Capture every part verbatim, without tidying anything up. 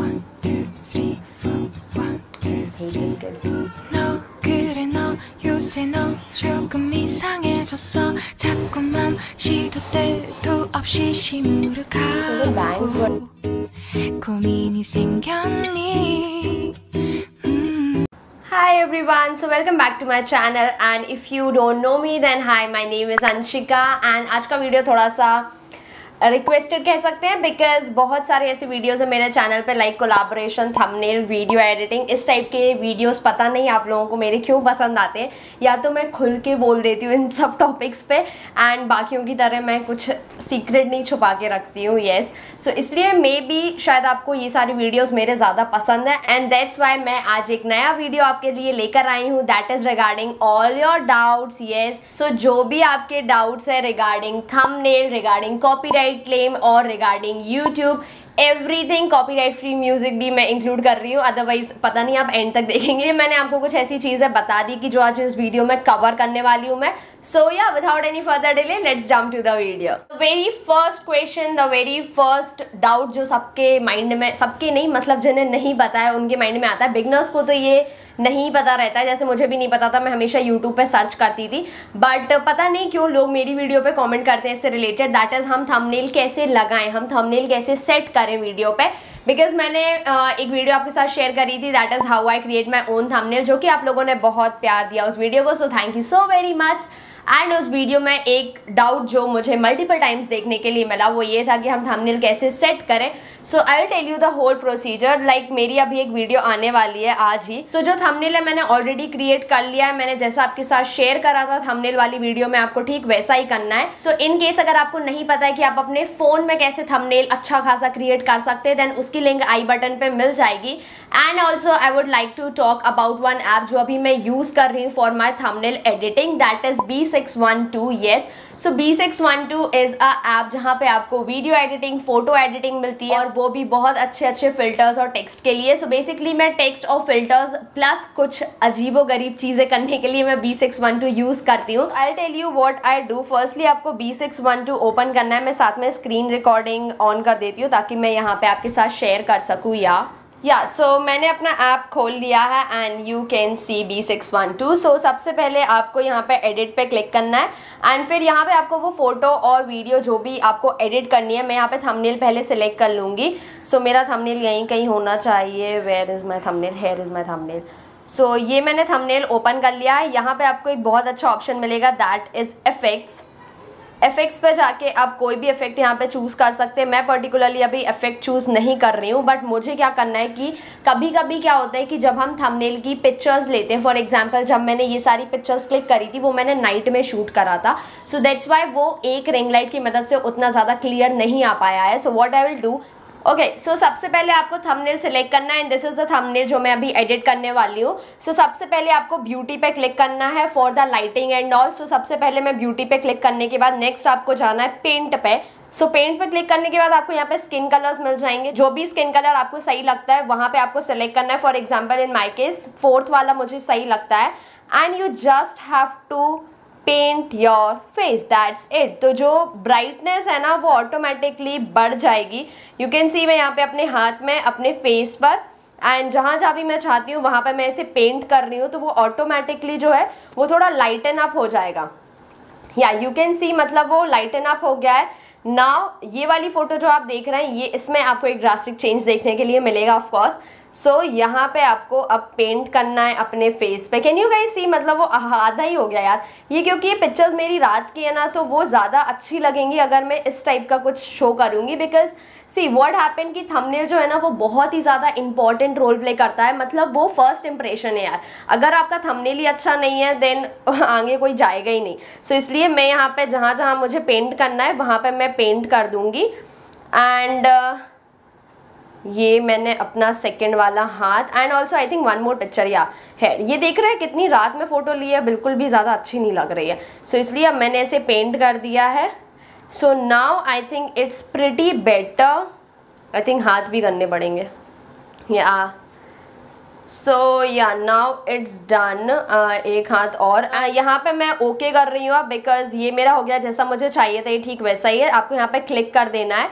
One, two, three, four. One, two, three. No, 그래 너 요새 너 조금 이상해졌어. 자꾸만 시도 때도 없이 시무룩하고 고민이 생겼니? Hi everyone, so welcome back to my channel and if you don't know me then hi, my name is Anshika and आज का video थोड़ा सा requested कह सकते हैं because बहुत सारे ऐसे वीडियोस हैं मेरे चैनल पे like collaboration, thumbnail, video editing, इस टाइप के वीडियोस पता नहीं आप लोगों को मेरे क्यों पसंद आते हैं। या तो मैं खुल के बोल देती हूँ इन सब टॉपिक्स पे एंड बाकियों की तरह मैं कुछ सीक्रेट नहीं छुपा के रखती हूँ। येस, सो इसलिए मे बी शायद आपको ये सारी वीडियोज़ मेरे ज़्यादा पसंद है एंड दैट्स वाई मैं आज एक नया वीडियो आपके लिए लेकर आई हूँ, that is regarding all your doubts. Yes, so जो भी आपके डाउट्स है regarding thumbnail, regarding copyright claim और regarding YouTube, everything. Copyright free music भी मैं इंक्लूड कर रही हूँ, अदरवाइज पता नहीं आप एंड तक देखेंगे मैंने आपको कुछ ऐसी चीज़ें बता दी कि जो आज इस वीडियो में कवर करने वाली हूँ मैं। So yeah without any further delay let's jump to the video. Very first question, the very first doubt जो सबके माइंड में, सबके नहीं मतलब जिन्हें नहीं पता है उनके माइंड में आता है। बिगनर्स को तो ये नहीं पता रहता है, जैसे मुझे भी नहीं पता था, मैं हमेशा YouTube पे सर्च करती थी बट पता नहीं क्यों लोग मेरी वीडियो पे कमेंट करते हैं इससे रिलेटेड, दैट इज़ हम थंबनेल कैसे लगाएं, हम थंबनेल कैसे सेट करें वीडियो पे। बिकॉज मैंने एक वीडियो आपके साथ शेयर करी थी that is how I create my own thumbnail, जो कि आप लोगों ने बहुत प्यार दिया उस वीडियो को, so thank you so very much. And उस वीडियो में एक डाउट जो मुझे मल्टीपल टाइम्स देखने के लिए मिला वो ये था कि हम थंबनेल कैसे सेट करें। So I will tell you the whole procedure. Like मेरी अभी एक वीडियो आने वाली है आज ही। सो so, जो थंबनेल है मैंने ऑलरेडी क्रिएट कर लिया है, मैंने जैसा आपके साथ शेयर करा था थंबनेल वाली वीडियो में आपको ठीक वैसा ही करना है। सो इन केस अगर आपको नहीं पता है कि आप अपने फ़ोन में कैसे थंबनेल अच्छा खासा क्रिएट कर सकते हैं देन उसकी लिंक आई बटन पर मिल जाएगी। And also I would like to talk about one app जो अभी मैं यूज़ कर रही हूँ for my thumbnail editing, that is B six one two. Yes, so B six one two is a app जहाँ पे आपको वीडियो एडिटिंग, फोटो एडिटिंग मिलती है और वो भी बहुत अच्छे अच्छे फिल्टर्स और टेक्स्ट के लिए। सो so बेसिकली मैं टेक्स्ट और फिल्टर्स प्लस कुछ अजीबो गरीब चीज़ें करने के लिए मैं B six one two use करती हूँ। I tell you what I do. Firstly आपको B six one two open करना है, मैं साथ में स्क्रीन रिकॉर्डिंग ऑन कर देती हूँ ताकि मैं यहाँ पे आपके साथ शेयर कर सकूँ। या या yeah, सो so, मैंने अपना ऐप खोल लिया है and you can see B six one two. So सबसे पहले आपको यहाँ पे एडिट पे क्लिक करना है एंड फिर यहाँ पे आपको वो फ़ोटो और वीडियो जो भी आपको एडिट करनी है, मैं यहाँ पे थंबनेल पहले सेलेक्ट कर लूँगी। सो so, मेरा थंबनेल यहीं कहीं होना चाहिए। Where is my thumbnail, here is my thumbnail. So ये मैंने थंबनेल ओपन कर लिया है। यहाँ पर आपको एक बहुत अच्छा ऑप्शन मिलेगा दैट इज़ इफेक्ट्स। इफेक्ट्स पे जाके आप कोई भी इफेक्ट यहाँ पे चूज़ कर सकते हैं। मैं पर्टिकुलरली अभी इफेक्ट चूज़ नहीं कर रही हूँ बट मुझे क्या करना है कि कभी कभी क्या होता है कि जब हम थंबनेल की पिक्चर्स लेते हैं, फॉर एग्जांपल जब मैंने ये सारी पिक्चर्स क्लिक करी थी वो मैंने नाइट में शूट करा था, सो दैट्स वाई वो एक रिंग लाइट की मदद से उतना ज़्यादा क्लियर नहीं आ पाया है। So what I will do, okay so सबसे पहले आपको थंबनेल सेलेक्ट करना है and this is the thumbnail जो मैं अभी एडिट करने वाली हूँ। सो so, सबसे पहले आपको ब्यूटी पे क्लिक करना है for the lighting and all. So सबसे पहले मैं ब्यूटी पे क्लिक करने के बाद नेक्स्ट आपको जाना है पेंट पे। सो so, पेंट पे क्लिक करने के बाद आपको यहाँ पे स्किन कलर्स मिल जाएंगे, जो भी स्किन कलर आपको सही लगता है वहाँ पे आपको सेलेक्ट करना है। For example in my case fourth वाला मुझे सही लगता है and you just have to paint your face, that's it. तो जो ब्राइटनेस है ना वो ऑटोमेटिकली बढ़ जाएगी। यू कैन सी मैं यहाँ पे अपने हाथ में, अपने फेस पर एंड जहाँ जहाँ भी मैं चाहती हूँ वहाँ पे मैं ऐसे पेंट कर रही हूँ तो वो ऑटोमेटिकली जो है वो थोड़ा लाइटन अप हो जाएगा। या यू कैन सी मतलब वो लाइटन अप हो गया है। नाउ ये वाली फ़ोटो जो आप देख रहे हैं ये, इसमें आपको एक ड्रास्टिक चेंज देखने के लिए मिलेगा ऑफकोर्स। सो so, यहाँ पे आपको अब पेंट करना है अपने फेस पे। कैन यू गाइस सी, मतलब वो आधा ही हो गया यार ये, क्योंकि ये पिक्चर्स मेरी रात की है ना तो वो ज़्यादा अच्छी लगेंगी अगर मैं इस टाइप का कुछ शो करूँगी। बिकॉज सी व्हाट हैपन कि थंबनेल जो है ना वो बहुत ही ज़्यादा इंपॉर्टेंट रोल प्ले करता है, मतलब वो फर्स्ट इंप्रेशन है यार। अगर आपका थंबनेल ही अच्छा नहीं है देन आगे कोई जाएगा ही नहीं। सो so, इसलिए मैं यहाँ पर जहाँ जहाँ मुझे पेंट करना है वहाँ पर मैं पेंट कर दूँगी। एंड ये मैंने अपना सेकंड वाला हाथ and also I think one more picture या है। ये देख रहे हैं कितनी रात में फ़ोटो ली है, बिल्कुल भी ज़्यादा अच्छी नहीं लग रही है। सो so, इसलिए अब मैंने ऐसे पेंट कर दिया है। So now I think it's pretty better. I think हाथ भी करने पड़ेंगे या। सो या नाउ इट्स डन। एक हाथ और uh, यहाँ पे मैं ओके okay कर रही हूँ बिकॉज़ ये मेरा हो गया जैसा मुझे चाहिए था, ये ठीक वैसा ही है। आपको यहाँ पे क्लिक कर देना है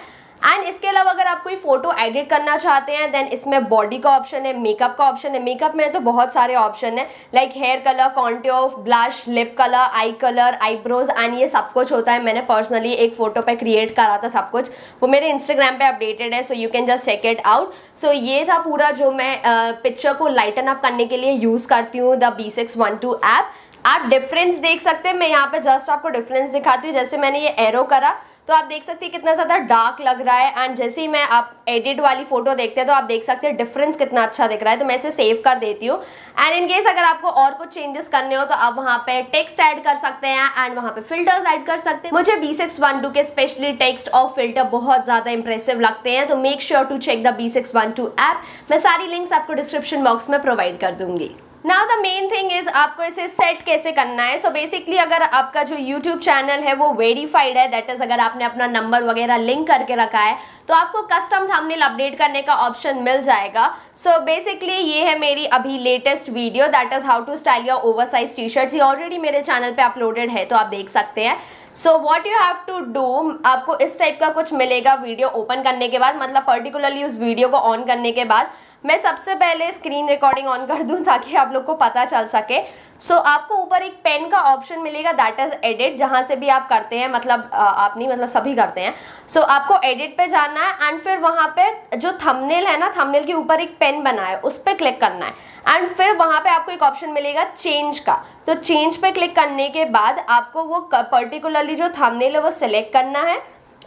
एंड इसके अलावा अगर आप कोई फोटो एडिट करना चाहते हैं देन इसमें बॉडी का ऑप्शन है, मेकअप का ऑप्शन है। मेकअप में तो बहुत सारे ऑप्शन है like hair colour, contour, blush, lip colour, eye colour, eyebrows and ये सब कुछ होता है। मैंने पर्सनली एक फोटो पे क्रिएट करा था सब कुछ, वो मेरे इंस्टाग्राम पे अपडेटेड है, so you can just check it out. So ये था पूरा जो मैं पिक्चर uh, को लाइटन अप करने के लिए यूज़ करती हूँ the B six one two app. आप डिफरेंस देख सकते हैं, मैं यहाँ पे जस्ट आपको डिफरेंस दिखाती हूँ। जैसे मैंने ये एरो करा तो आप देख सकते हैं कितना ज़्यादा डार्क लग रहा है एंड जैसे ही मैं आप एडिट वाली फोटो देखते हैं तो आप देख सकते हैं डिफरेंस कितना अच्छा दिख रहा है। तो मैं इसे सेव कर देती हूँ एंड इन केस अगर आपको और कुछ चेंजेस करने हो तो आप वहाँ पे टेक्स्ट ऐड कर सकते हैं एंड वहाँ पे फिल्टर्स ऐड कर सकते हैं। मुझे बी सिक्स वन टू के स्पेशली टेक्स्ट और फिल्टर बहुत ज़्यादा इंप्रेसिव लगते हैं, तो make sure to check the B six one two app. मैं सारी लिंक्स आपको डिस्क्रिप्शन बॉक्स में प्रोवाइड कर दूँगी। Now the main thing is आपको इसे सेट कैसे करना है। सो so बेसिकली अगर आपका जो यूट्यूब चैनल है वो वेरीफाइड है, दैट इज़ अगर आपने अपना नंबर वगैरह लिंक करके रखा है तो आपको कस्टम थंबनेल अपडेट करने का ऑप्शन मिल जाएगा। सो so बेसिकली ये है मेरी अभी latest video that is how to style your oversize T shirts. ये ऑलरेडी मेरे चैनल पे अपलोडेड है तो आप देख सकते हैं। So what you have to do, आपको इस टाइप का कुछ मिलेगा वीडियो ओपन करने के बाद, मतलब पर्टिकुलरली उस वीडियो को ऑन करने के बाद। मैं सबसे पहले स्क्रीन रिकॉर्डिंग ऑन कर दूं ताकि आप लोग को पता चल सके। सो so, आपको ऊपर एक पेन का ऑप्शन मिलेगा दैट इज़ एडिट, जहाँ से भी आप करते हैं, मतलब आप नहीं मतलब सभी करते हैं। सो so, आपको एडिट पे जाना है एंड फिर वहाँ पे जो थंबनेल है ना, थंबनेल के ऊपर एक पेन बना है उस पर क्लिक करना है एंड फिर वहाँ पे आपको एक ऑप्शन मिलेगा चेंज का। तो चेंज पे क्लिक करने के बाद आपको वो पर्टिकुलरली जो थंबनेल है वो सिलेक्ट करना है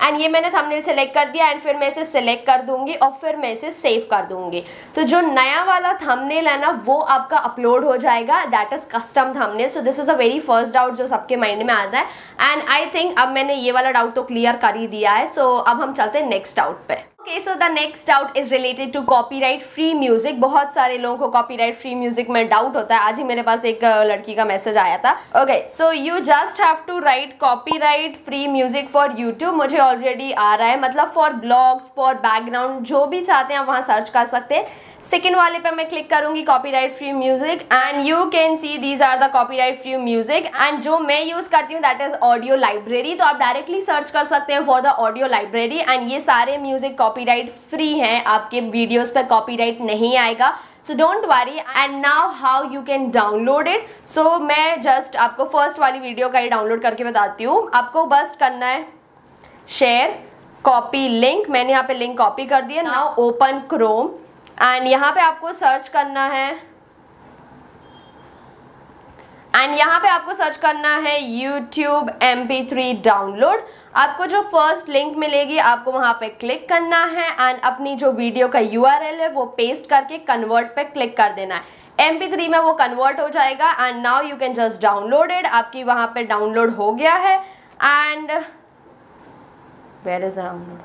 एंड ये मैंने थंबनेल सेलेक्ट कर दिया एंड फिर मैं इसे सेलेक्ट कर दूंगी और फिर मैं इसे सेव कर दूंगी। तो जो नया वाला थंबनेल है ना वो आपका अपलोड हो जाएगा that is custom thumbnail. So this is the very first doubt जो सबके माइंड में आता है एंड आई थिंक अब मैंने ये वाला डाउट तो क्लियर कर ही दिया है। सो so, अब हम चलते हैं नेक्स्ट डाउट पे। Okay, so the next doubt is related to copyright free music. बहुत सारे लोगों को कॉपीराइट फ्री म्यूज़िक में डाउट होता है। आज ही मेरे पास एक लड़की का मैसेज आया था। Okay, so you just have to write copyright free music for YouTube. मुझे ऑलरेडी आ रहा है, मतलब फॉर ब्लॉग्स, फॉर बैकग्राउंड, जो भी चाहते हैं आप वहाँ सर्च कर सकते हैं। सेकेंड वाले पे मैं क्लिक करूँगी copyright free music and you can see these are the copyright free music and जो मैं यूज़ करती हूँ दैट इज़ ऑडियो लाइब्रेरी। तो आप डायरेक्टली सर्च कर सकते हैं for the audio library and ये सारे म्यूज़िक कॉपीराइट फ्री हैं, आपके वीडियोस पे कॉपीराइट नहीं आएगा। So don't worry. And now how you can download it. So मैं जस्ट आपको फर्स्ट वाली वीडियो का ही डाउनलोड करके बताती हूँ। आपको बस करना है शेयर, कॉपी लिंक, मैंने यहाँ पे लिंक कॉपी कर दिया। नाउ ओपन क्रोम एंड यहाँ पे आपको सर्च करना है एंड यहाँ पे आपको सर्च करना है YouTube M P three download. आपको जो फर्स्ट लिंक मिलेगी आपको वहाँ पे क्लिक करना है एंड अपनी जो वीडियो का यू आर एल है वो पेस्ट करके कन्वर्ट पे क्लिक कर देना है। एम पी थ्री में वो कन्वर्ट हो जाएगा and now you can just download it. आपकी वहाँ पे डाउनलोड हो गया है and where is download.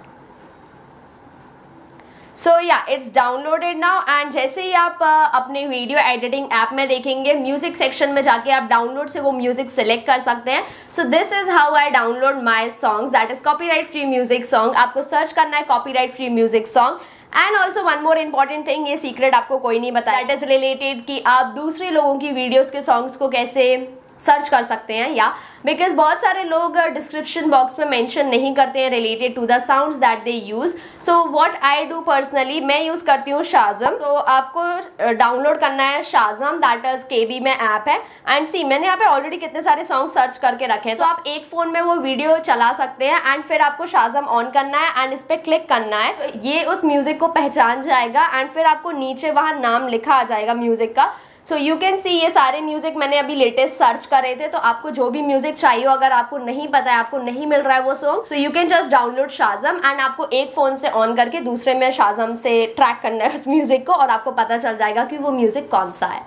So yeah it's downloaded now and जैसे ही आप uh, अपने वीडियो एडिटिंग ऐप में देखेंगे म्यूज़िक सेक्शन में जाके आप डाउनलोड से वो म्यूज़िक सेलेक्ट कर सकते हैं। So this is how I download my songs that is copyright free music song. आपको सर्च करना है copyright free music song and also one more important thing, ये सीक्रेट आपको कोई नहीं बताया दैट इज़ रिलेटेड कि आप दूसरे लोगों की वीडियोज़ के सॉन्ग्स को कैसे सर्च कर सकते हैं, या बिकॉज बहुत सारे लोग डिस्क्रिप्शन बॉक्स में मेंशन नहीं करते हैं related to the sounds that they use. So what I do personally, मैं यूज़ करती हूँ शाज़म। तो आपको डाउनलोड करना है शाज़म दैट इज़ के बी में ऐप है एंड सी मैंने यहाँ पे ऑलरेडी कितने सारे सॉन्ग सर्च करके रखे हैं। तो so, आप एक फ़ोन में वो वीडियो चला सकते हैं एंड फिर आपको शाज़म ऑन करना है एंड इस पर क्लिक करना है। तो ये उस म्यूज़िक को पहचान जाएगा एंड फिर आपको नीचे वहाँ नाम लिखा आ जाएगा म्यूज़िक का। सो यू कैन सी ये सारे म्यूज़िक मैंने अभी लेटेस्ट सर्च करे थे। तो आपको जो भी म्यूज़िक चाहिए हो, अगर आपको नहीं पता है, आपको नहीं मिल रहा है वो song, so you can just download Shazam and आपको एक फ़ोन से ऑन करके दूसरे में शाज़म से ट्रैक करना है उस म्यूज़िक को और आपको पता चल जाएगा कि वो म्यूज़िक कौन सा है।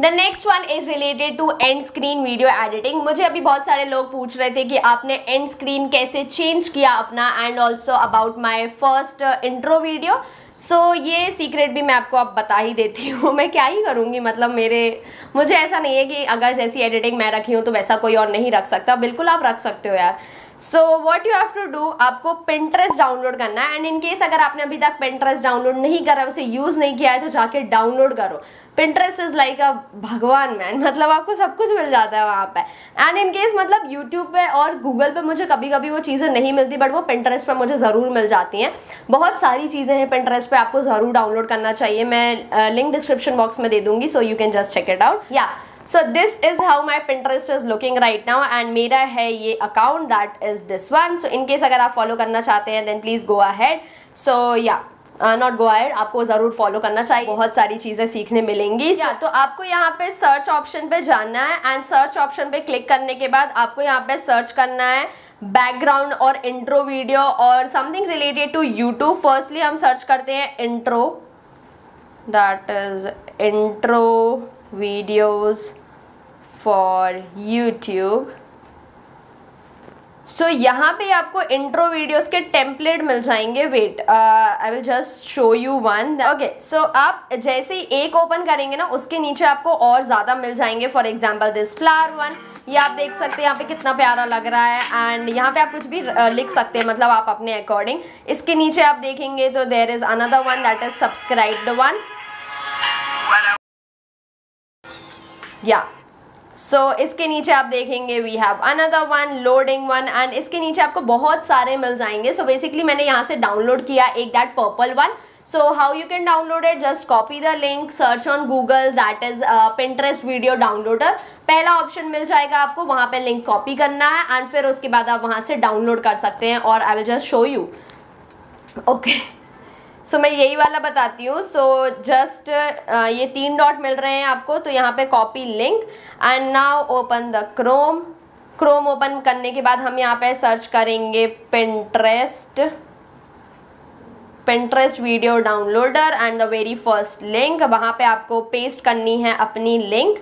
The next one is related to end screen video editing. मुझे अभी बहुत सारे लोग पूछ रहे थे कि आपने एंड स्क्रीन कैसे चेंज किया अपना and also about my first intro video. So so, ये सीक्रेट भी मैं आपको अब बता ही देती हूँ। मैं क्या ही करूँगी, मतलब मेरे मुझे ऐसा नहीं है कि अगर जैसी एडिटिंग मैं रखी हूँ तो वैसा कोई और नहीं रख सकता। बिल्कुल आप रख सकते हो यार। So what you have to do, आपको Pinterest डाउनलोड करना है। एंड इनकेस अगर आपने अभी तक Pinterest डाउनलोड नहीं करा, उसे यूज़ नहीं किया है, तो जाके डाउनलोड करो। Pinterest इज़ लाइक अ भगवान मैन, मतलब आपको सब कुछ मिल जाता है वहाँ पे। एंड इनकेस मतलब YouTube पे और Google पे मुझे कभी कभी वो चीज़ें नहीं मिलती, बट वो Pinterest पे मुझे ज़रूर मिल जाती हैं। बहुत सारी चीज़ें हैं Pinterest पे, आपको ज़रूर डाउनलोड करना चाहिए। मैं लिंक डिस्क्रिप्शन बॉक्स में दे दूँगी, so you can just check it out. Yeah So this is how my Pinterest is looking right now and मेरा है ये account, that is this one। So in case अगर आप follow करना चाहते हैं then please go ahead। So yeah, uh, not go ahead, आपको ज़रूर follow करना चाहिए, बहुत सारी चीज़ें सीखने मिलेंगी। so, yeah, तो आपको यहाँ पे search option पे जाना है and search option पे click करने के बाद आपको यहाँ पे search करना है बैकग्राउंड और इंट्रो वीडियो और something related to YouTube. Firstly हम सर्च करते हैं intro, that is intro videos for YouTube. So यहाँ पे आपको इंट्रो वीडियोज़ के टेम्पलेट मिल जाएंगे। Wait, I will just show you one. Okay, so आप जैसे ही एक ओपन करेंगे ना, उसके नीचे आपको और ज़्यादा मिल जाएंगे। For example this flower one, ये आप देख सकते हैं यहाँ पे कितना प्यारा लग रहा है। एंड यहाँ पे आप कुछ भी लिख सकते हैं, मतलब आप अपने अकॉर्डिंग। इसके नीचे आप देखेंगे तो there is another one, that is subscribed one. Yeah yeah. So so, इसके नीचे आप देखेंगे we have another one, loading one. And इसके नीचे आपको बहुत सारे मिल जाएंगे। सो so, बेसिकली मैंने यहाँ से डाउनलोड किया एक that purple one. So how you can download it, just copy the link, search on Google, that is Pinterest video downloader. पहला ऑप्शन मिल जाएगा आपको, वहाँ पे लिंक कॉपी करना है एंड फिर उसके बाद आप वहाँ से डाउनलोड कर सकते हैं। और I will just show you. Okay, so so, मैं यही वाला बताती हूँ। सो so, जस्ट uh, ये तीन डॉट मिल रहे हैं आपको, तो यहाँ पे copy link and now open the Chrome. Chrome open करने के बाद हम यहाँ पे सर्च करेंगे Pinterest, Pinterest video downloader and the very first link. वहाँ पे आपको पेस्ट करनी है अपनी लिंक।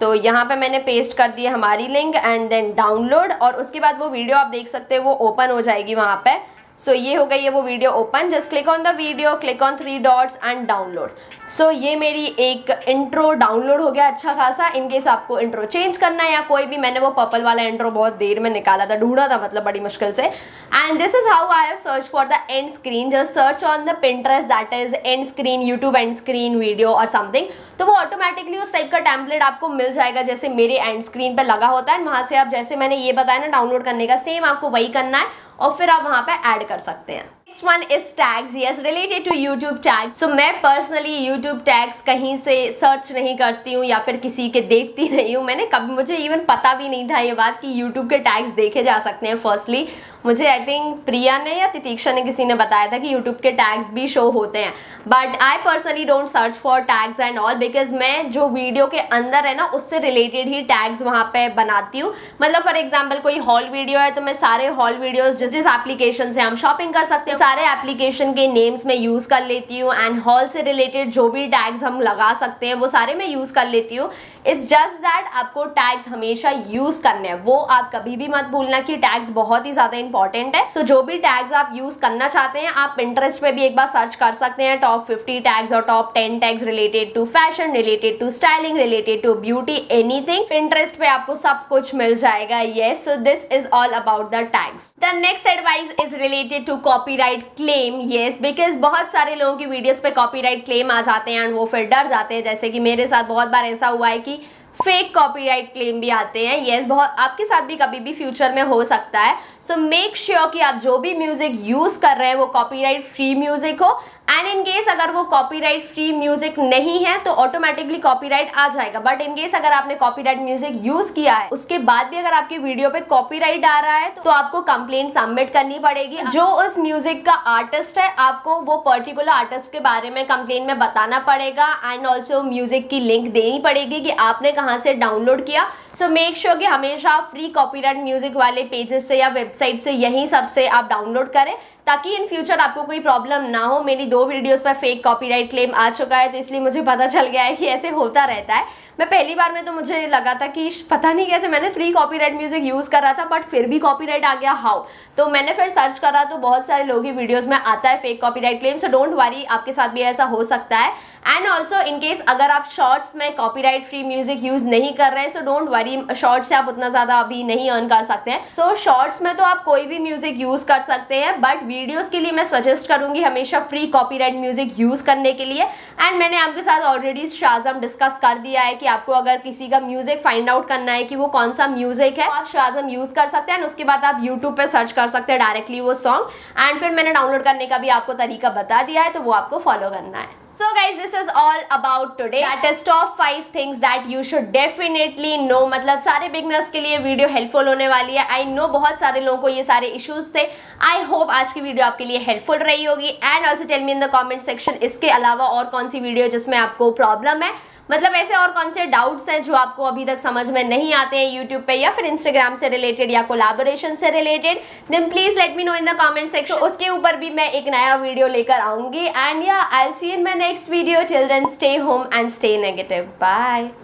तो यहाँ पे मैंने पेस्ट कर दी है हमारी लिंक एंड देन डाउनलोड, और उसके बाद वो वीडियो आप देख सकते हैं वो ओपन हो जाएगी वहाँ पे। सो so, ये हो गई है वो video open. Just click on the video, click on three dots and download. So ये मेरी एक इंट्रो डाउनलोड हो गया अच्छा खासा। इनकेस आपको इंट्रो चेंज करना है या कोई भी, मैंने वो पर्पल वाला इंट्रो बहुत देर में निकाला था, ढूंढा था मतलब बड़ी मुश्किल से। And this is how I have search for the end screen. Just search on the Pinterest, that is end screen, YouTube end screen video और समथिंग। तो वो ऑटोमेटिकली उस टाइप का टैम्पलेट आपको मिल जाएगा जैसे मेरे एंड स्क्रीन पर लगा होता है। वहाँ से आप, जैसे मैंने ये बताया ना डाउनलोड करने का, सेम आपको वही करना है और फिर आप वहाँ पे ऐड कर सकते हैं। Next one is tags, yes, related to YouTube tags. So मैं पर्सनली यूट्यूब टैग्स कहीं से सर्च नहीं करती हूँ या फिर किसी के देखती नहीं हूँ। मैंने कभी, मुझे इवन पता भी नहीं था ये बात कि यूट्यूब के टैग्स देखे जा सकते हैं। फर्स्टली मुझे आई थिंक प्रिया ने या तितीक्षा ने, किसी ने बताया था कि यूट्यूब के टैग्स भी शो होते हैं, but I personally don't search for tags and all, because मैं जो वीडियो के अंदर है ना उससे रिलेटेड ही टैग्स वहाँ पे बनाती हूँ। मतलब फॉर एग्जांपल कोई हॉल वीडियो है तो मैं सारे हॉल वीडियोज़, जिस जिस एप्लीकेशन से हम शॉपिंग कर सकते हैं, सारे एप्लीकेशन के नेम्स मैं यूज़ कर लेती हूँ। एंड हॉल से रिलेटेड जो भी टैग्स हम लगा सकते हैं वो सारे मैं यूज़ कर लेती हूँ। इट्स जस्ट दैट आपको टैग्स हमेशा यूज़ करने हैं, वो आप कभी भी मत भूलना कि टैग्स बहुत ही ज़्यादा इंपॉर्टेंट है। सो so, जो भी टैग्स आप यूज़ करना चाहते हैं, आप Pinterest पे भी एक बार सर्च कर सकते हैं। टॉप फिफ्टी टैग्स और top ten tags related to fashion, related to styling, related to beauty, anything Pinterest पे आपको सब कुछ मिल जाएगा। Yes, so this is all about the tags. The next advice is related to copyright claim. Yes, because बहुत सारे लोगों की वीडियोज पे कॉपीराइट क्लेम आ जाते हैं एंड वो फिर डर जाते हैं। जैसे कि मेरे साथ बहुत बार ऐसा हुआ है कि फेक कॉपीराइट क्लेम भी आते हैं। येस, बहुत आपके साथ भी कभी भी फ्यूचर में हो सकता है। सो मेक श्योर कि आप जो भी म्यूज़िक यूज़ कर रहे हैं वो कॉपीराइट फ्री म्यूज़िक हो। एंड इन केस अगर वो कॉपीराइट फ्री म्यूज़िक नहीं है तो ऑटोमेटिकली कॉपीराइट आ जाएगा। बट इन केस अगर आपने कॉपीराइट म्यूज़िक यूज़ किया है, उसके बाद भी अगर आपकी वीडियो पे कॉपीराइट आ रहा है तो आपको कंप्लेंट सबमिट करनी पड़ेगी। जो उस म्यूज़िक का आर्टिस्ट है, आपको वो पर्टिकुलर आर्टिस्ट के बारे में कंप्लेंट में बताना पड़ेगा एंड ऑल्सो म्यूज़िक की लिंक देनी पड़ेगी कि आपने कहाँ से डाउनलोड किया। सो मेक श्योर कि हमेशा आप फ्री कॉपीराइट म्यूज़िक वाले पेजेस से या वेबसाइट से, यहीं सबसे आप डाउनलोड करें, ताकि इन फ्यूचर आपको कोई प्रॉब्लम ना हो। मेरी दो वीडियोस पर फेक कॉपीराइट क्लेम आ चुका है, तो इसलिए मुझे पता चल गया है कि ऐसे होता रहता है। मैं पहली बार में तो मुझे लगा था कि पता नहीं कैसे मैंने फ्री कॉपीराइट म्यूजिक यूज़ कर रहा था बट फिर भी कॉपीराइट आ गया, हाउ। तो मैंने फिर सर्च करा तो बहुत सारे लोग ही वीडियोज़ में आता है fake copyright claim, so don't worry, आपके साथ भी ऐसा हो सकता है। एंड ऑल्सो इनकेस अगर आप शॉर्ट्स में कॉपीराइट फ्री म्यूजिक यूज़ नहीं कर रहे हैं सो डोंट वरी, शॉर्ट्स से आप उतना ज़्यादा अभी नहीं अर्न कर सकते हैं। सो so, शॉर्ट्स में तो आप कोई भी म्यूज़िक यूज़ कर सकते हैं बट वीडियोज़ के लिए मैं सजेस्ट करूँगी हमेशा फ्री कॉपीराइट म्यूज़िक यूज़ करने के लिए। एंड मैंने आपके साथ ऑलरेडी शाज़म डिस्कस कर दिया है कि आपको अगर किसी का म्यूज़िक फाइंड आउट करना है कि वो कौन सा म्यूज़िक है, आप शाज़म यूज़ कर सकते हैं एंड उसके बाद आप यूट्यूब पर सर्च कर सकते हैं डायरेक्टली वो सॉन्ग। एंड फिर मैंने डाउनलोड करने का भी आपको तरीका बता दिया है, तो वो आपको फॉलो करना है। So guys, this is all about today. That is top five things that you should definitely know. मतलब सारे बिगनर्स के लिए वीडियो हेल्पफुल होने वाली है। I know बहुत सारे लोगों को ये सारे इश्यूज थे। I hope आज की वीडियो आपके लिए हेल्पफुल रही होगी। And also tell me in the comment section इसके अलावा और कौन सी वीडियो जिसमें आपको प्रॉब्लम है, मतलब ऐसे और कौन से डाउट्स हैं जो आपको अभी तक समझ में नहीं आते हैं यूट्यूब पे या फिर इंस्टाग्राम से रिलेटेड या कोलैबोरेशन से related, then please let me know in the comment section. उसके ऊपर भी मैं एक नया वीडियो लेकर आऊंगी। And yeah I will see in my next video. till then, stay home and stay negative. Bye.